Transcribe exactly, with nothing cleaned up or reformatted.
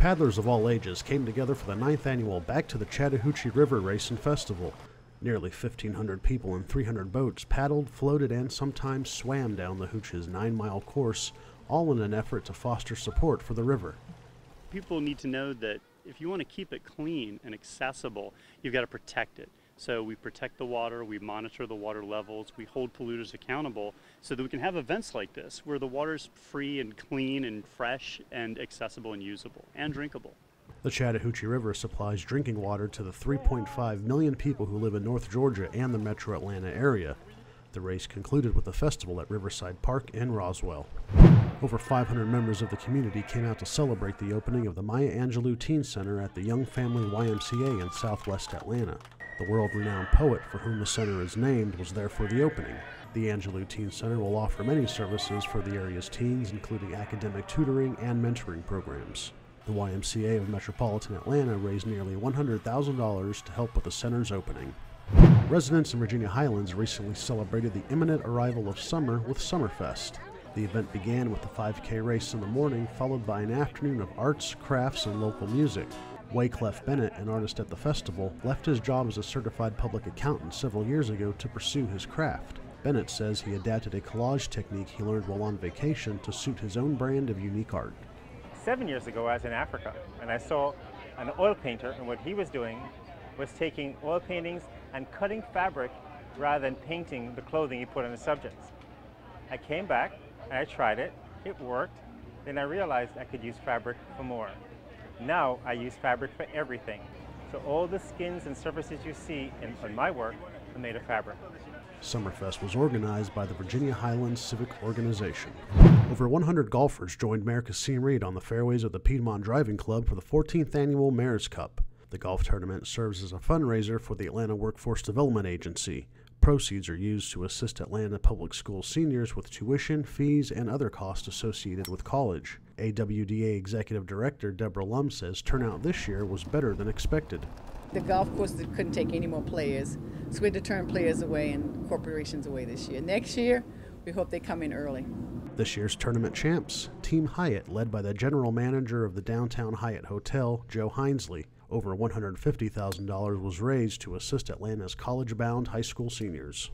Paddlers of all ages came together for the ninth annual Back to the Chattahoochee River Race and Festival. Nearly fifteen hundred people and three hundred boats paddled, floated, and sometimes swam down the Hooch's nine-mile course, all in an effort to foster support for the river. People need to know that if you want to keep it clean and accessible, you've got to protect it. So we protect the water, we monitor the water levels, we hold polluters accountable so that we can have events like this where the water's free and clean and fresh and accessible and usable and drinkable. The Chattahoochee River supplies drinking water to the three point five million people who live in North Georgia and the metro Atlanta area. The race concluded with a festival at Riverside Park in Roswell. Over five hundred members of the community came out to celebrate the opening of the Maya Angelou Teen Center at the Young Family Y M C A in Southwest Atlanta. The world-renowned poet for whom the center is named was there for the opening. The Angelou Teen Center will offer many services for the area's teens, including academic tutoring and mentoring programs. The Y M C A of Metropolitan Atlanta raised nearly one hundred thousand dollars to help with the center's opening. Residents in Virginia Highlands recently celebrated the imminent arrival of summer with Summerfest. The event began with the five K race in the morning, followed by an afternoon of arts, crafts, and local music. Wayclef Bennett, an artist at the festival, left his job as a certified public accountant several years ago to pursue his craft. Bennett says he adapted a collage technique he learned while on vacation to suit his own brand of unique art. Seven years ago, I was in Africa, and I saw an oil painter, and what he was doing was taking oil paintings and cutting fabric rather than painting the clothing he put on his subjects. I came back, and I tried it. It worked. Then I realized I could use fabric for more. Now I use fabric for everything. So all the skins and surfaces you see in, in my work are made of fabric. Summerfest was organized by the Virginia Highlands Civic Organization. Over one hundred golfers joined Mayor Kassim Reed on the fairways of the Piedmont Driving Club for the fourteenth annual Mayor's Cup. The golf tournament serves as a fundraiser for the Atlanta Workforce Development Agency. Proceeds are used to assist Atlanta public school seniors with tuition, fees, and other costs associated with college. A W D A Executive Director Deborah Lum says turnout this year was better than expected. The golf courses couldn't take any more players, so we had to turn players away and corporations away this year. Next year, we hope they come in early. This year's tournament champs, Team Hyatt, led by the general manager of the downtown Hyatt Hotel, Joe Hinesley. Over one hundred fifty thousand dollars was raised to assist Atlanta's college-bound high school seniors.